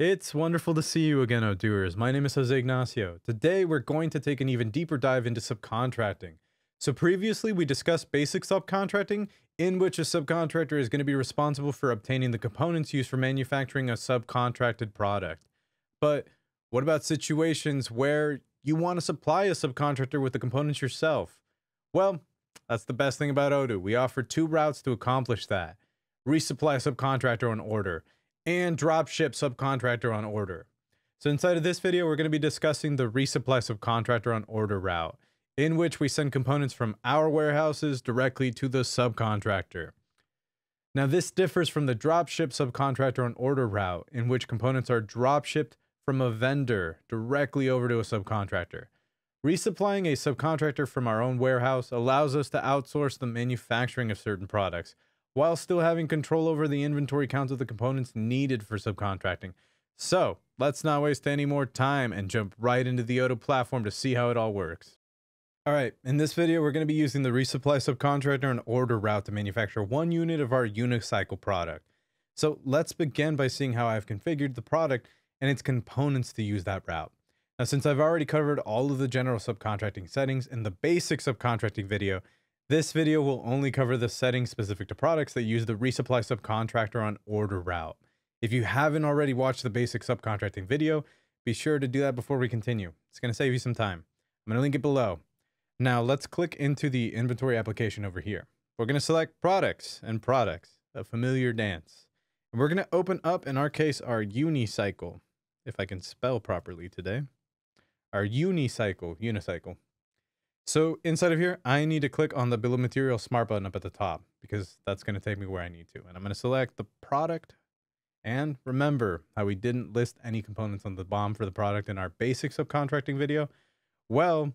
It's wonderful to see you again, Odooers. My name is Jose Ignacio. Today, we're going to take an even deeper dive into subcontracting. So previously, we discussed basic subcontracting, in which a subcontractor is going to be responsible for obtaining the components used for manufacturing a subcontracted product. But what about situations where you want to supply a subcontractor with the components yourself? Well, that's the best thing about Odoo. We offer two routes to accomplish that. Resupply subcontractor on order, and dropship subcontractor on order. So inside of this video, we're going to be discussing the resupply subcontractor on order route, in which we send components from our warehouses directly to the subcontractor. Now this differs from the dropship subcontractor on order route, in which components are dropshipped from a vendor directly over to a subcontractor. Resupplying a subcontractor from our own warehouse allows us to outsource the manufacturing of certain products, while still having control over the inventory counts of the components needed for subcontracting. So let's not waste any more time and jump right into the Odoo platform to see how it all works. All right, in this video, we're going to be using the resupply subcontractor and order route to manufacture one unit of our unicycle product. So let's begin by seeing how I've configured the product and its components to use that route. Now, since I've already covered all of the general subcontracting settings in the basic subcontracting video, this video will only cover the settings specific to products that use the resupply subcontractor on order route. If you haven't already watched the basic subcontracting video, be sure to do that before we continue. It's going to save you some time. I'm going to link it below. Now let's click into the inventory application over here. We're going to select products and products, a familiar dance. And we're going to open up, in our case, our unicycle, if I can spell properly today, our unicycle. So inside of here, I need to click on the bill of material smart button up at the top because that's going to take me where I need to. And I'm going to select the product, and remember how we didn't list any components on the BOM for the product in our basic subcontracting video. Well,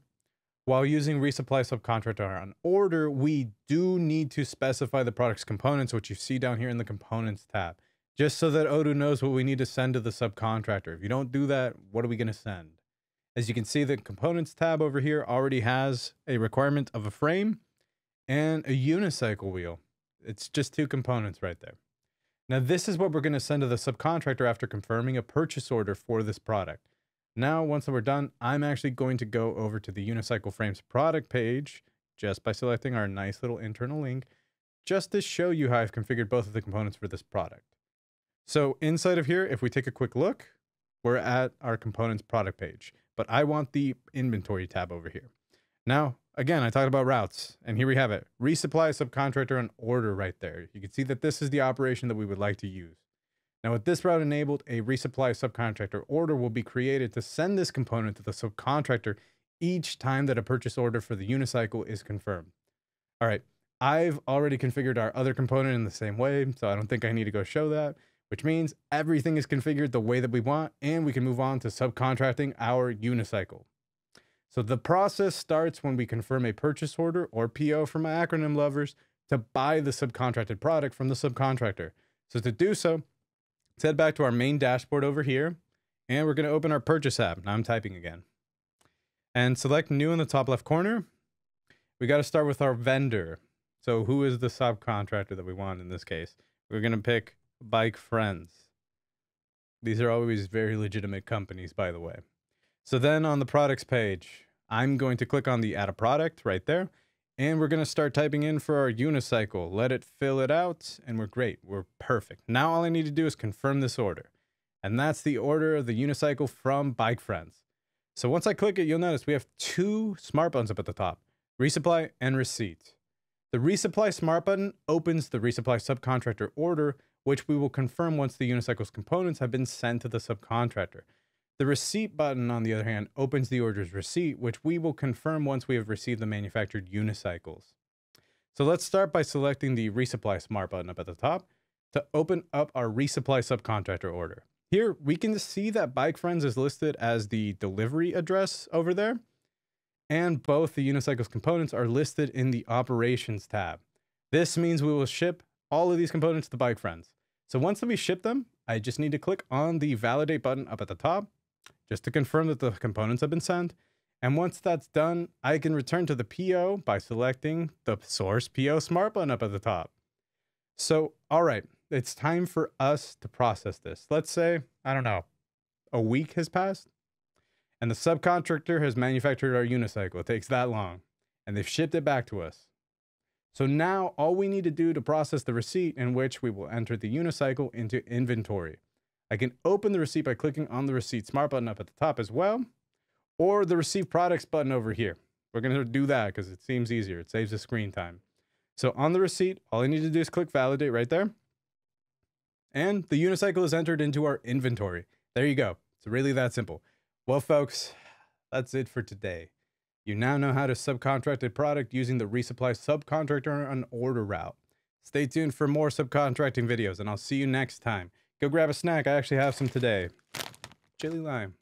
while using resupply subcontractor on order, we do need to specify the product's components, which you see down here in the components tab, just so that Odoo knows what we need to send to the subcontractor. If you don't do that, what are we going to send? As you can see, the components tab over here already has a requirement of a frame and a unicycle wheel. It's just two components right there. Now, this is what we're going to send to the subcontractor after confirming a purchase order for this product. Now, once we're done, I'm actually going to go over to the unicycle frames product page just by selecting our nice little internal link, just to show you how I've configured both of the components for this product. So inside of here, if we take a quick look, we're at our components product page. But I want the inventory tab over here. Now, again, I talked about routes, and here we have it. Resupply, subcontractor, and order right there. You can see that this is the operation that we would like to use. Now, with this route enabled, a resupply, subcontractor order will be created to send this component to the subcontractor each time that a purchase order for the unicycle is confirmed. All right, I've already configured our other component in the same way, so I don't think I need to go show that, which means everything is configured the way that we want, and we can move on to subcontracting our unicycle. So the process starts when we confirm a purchase order, or PO for my acronym lovers, to buy the subcontracted product from the subcontractor. So to do so, let's head back to our main dashboard over here, and we're going to open our purchase app. Now I'm typing again. And select new in the top left corner. We got to start with our vendor. So who is the subcontractor that we want in this case? We're going to pick Bike Friends. These are always very legitimate companies, by the way. So then on the products page, I'm going to click on the add a product right there, and we're going to start typing in for our unicycle. Let it fill it out, and we're great. We're perfect. Now all I need to do is confirm this order, and that's the order of the unicycle from Bike Friends. So once I click it, you'll notice we have two smart buttons up at the top, resupply and receipt. The resupply smart button opens the resupply subcontractor order, which we will confirm once the unicycle's components have been sent to the subcontractor. The receipt button, on the other hand, opens the order's receipt, which we will confirm once we have received the manufactured unicycles. So let's start by selecting the resupply smart button up at the top to open up our resupply subcontractor order. Here, we can see that Bike Friends is listed as the delivery address over there, and both the unicycle's components are listed in the operations tab. This means we will ship all of these components to Bike Friends. So once we ship them, I just need to click on the validate button up at the top just to confirm that the components have been sent. And once that's done, I can return to the PO by selecting the source PO smart button up at the top. So, all right, it's time for us to process this. Let's say, I don't know, a week has passed and the subcontractor has manufactured our unicycle. It takes that long and they've shipped it back to us. So now all we need to do to process the receipt, in which we will enter the unicycle into inventory. I can open the receipt by clicking on the receipt smart button up at the top as well, or the receive products button over here. We're going to do that because it seems easier. It saves the screen time. So on the receipt, all I need to do is click validate right there. And the unicycle is entered into our inventory. There you go. It's really that simple. Well, folks, that's it for today. You now know how to subcontract a product using the resupply subcontractor and order route. Stay tuned for more subcontracting videos, and I'll see you next time. Go grab a snack. I actually have some today. Chili lime.